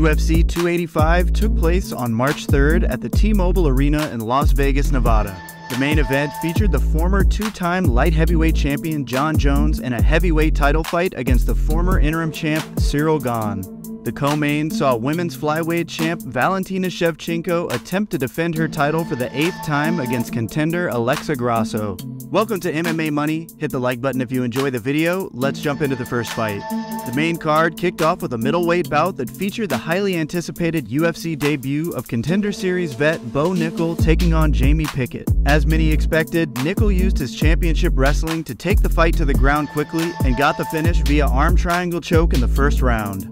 UFC 285 took place on March 3rd at the T-Mobile Arena in Las Vegas, Nevada. The main event featured the former two-time light heavyweight champion Jon Jones in a heavyweight title fight against the former interim champ Ciryl Gane. The co-main saw women's flyweight champ Valentina Shevchenko attempt to defend her title for the 8th time against contender Alexa Grasso. Welcome to MMA Money. Hit the like button if you enjoy the video. Let's jump into the first fight. The main card kicked off with a middleweight bout that featured the highly anticipated UFC debut of Contender Series vet Bo Nickal taking on Jamie Pickett. As many expected, Nickal used his championship wrestling to take the fight to the ground quickly and got the finish via arm triangle choke in the first round.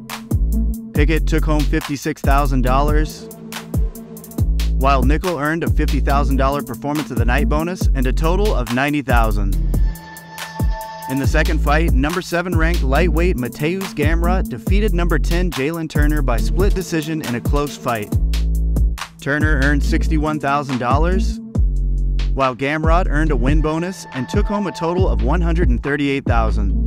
Pickett took home $56,000. While Nickal earned a $50,000 performance of the night bonus and a total of $90,000. In the second fight, number 7 ranked lightweight Mateusz Gamrot defeated number 10 Jalin Turner by split decision in a close fight. Turner earned $61,000, while Gamrot earned a win bonus and took home a total of $138,000.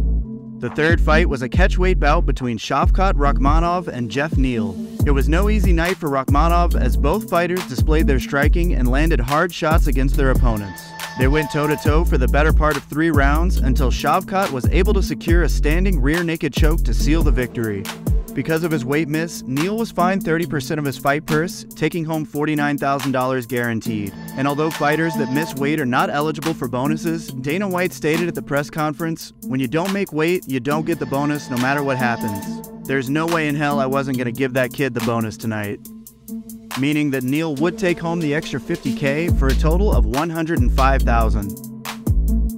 The third fight was a catchweight bout between Shavkat Rakhmonov and Geoff Neal. It was no easy night for Rakhmonov as both fighters displayed their striking and landed hard shots against their opponents. They went toe-to-toe for the better part of 3 rounds until Shavkat was able to secure a standing rear naked choke to seal the victory. Because of his weight miss, Neal was fined 30% of his fight purse, taking home $49,000 guaranteed. And although fighters that miss weight are not eligible for bonuses, Dana White stated at the press conference, "When you don't make weight, you don't get the bonus no matter what happens. There's no way in hell I wasn't going to give that kid the bonus tonight." Meaning that Neal would take home the extra $50K for a total of $105,000.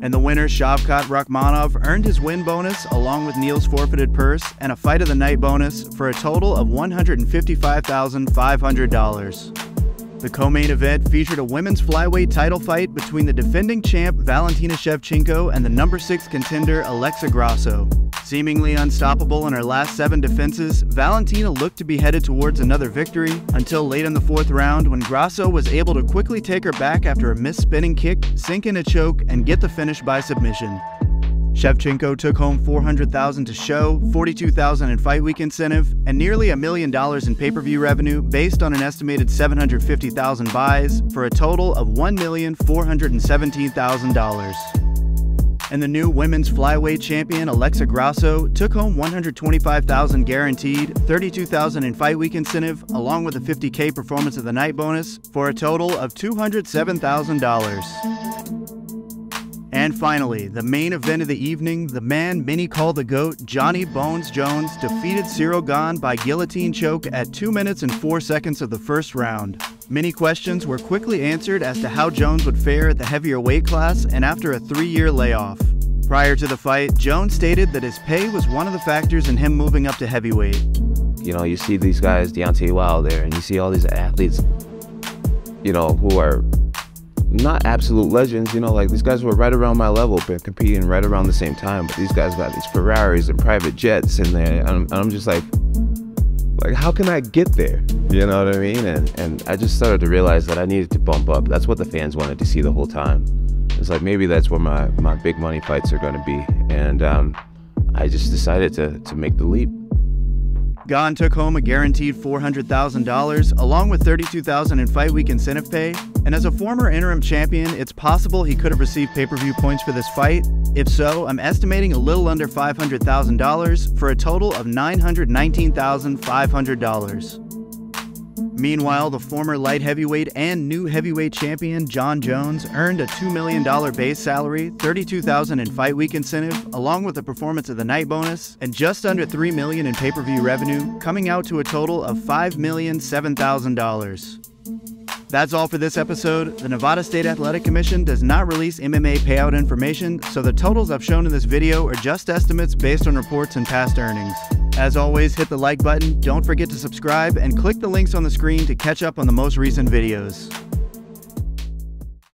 And the winner, Shavkat Rakhmonov, earned his win bonus along with Neal's forfeited purse and a fight of the night bonus for a total of $155,500. The co-main event featured a women's flyweight title fight between the defending champ Valentina Shevchenko and the number 6 contender Alexa Grasso. Seemingly unstoppable in her last 7 defenses, Valentina looked to be headed towards another victory until late in the 4th round when Grasso was able to quickly take her back after a missed spinning kick, sink in a choke, and get the finish by submission. Shevchenko took home $400,000 to show, $42,000 in fight week incentive, and nearly $1 million in pay-per-view revenue based on an estimated 750,000 buys for a total of $1,417,000. And the new women's flyweight champion Alexa Grasso took home $125,000 guaranteed, $32,000 in fight week incentive, along with a $50K performance of the night bonus for a total of $207,000. And finally, the main event of the evening, the man many call the GOAT, Johnny Bones Jones, defeated Ciryl Gane by guillotine choke at 2 minutes and 4 seconds of the first round. Many questions were quickly answered as to how Jones would fare at the heavier weight class and after a 3-year layoff. Prior to the fight, Jones stated that his pay was one of the factors in him moving up to heavyweight. You know, you see these guys, Deontay Wilder, and you see all these athletes, you know, who are not absolute legends, you know, like these guys were right around my level, been competing right around the same time, but these guys got these Ferraris and private jets in there, and I'm just like, how can I get there? You know what I mean? And I just started to realize that I needed to bump up. That's what the fans wanted to see the whole time. It's like, maybe that's where my big money fights are going to be. And I just decided to make the leap. Gane took home a guaranteed $400,000 along with $32,000 in fight week incentive pay. And as a former interim champion, it's possible he could have received pay-per-view points for this fight. If so, I'm estimating a little under $500,000 for a total of $919,500. Meanwhile, the former light heavyweight and new heavyweight champion Jon Jones earned a $2 million base salary, $32,000 in fight week incentive, along with the performance of the night bonus, and just under $3 million in pay-per-view revenue, coming out to a total of $5,007,000. That's all for this episode. The Nevada State Athletic Commission does not release MMA payout information, so the totals I've shown in this video are just estimates based on reports and past earnings. As always, hit the like button, don't forget to subscribe, and click the links on the screen to catch up on the most recent videos.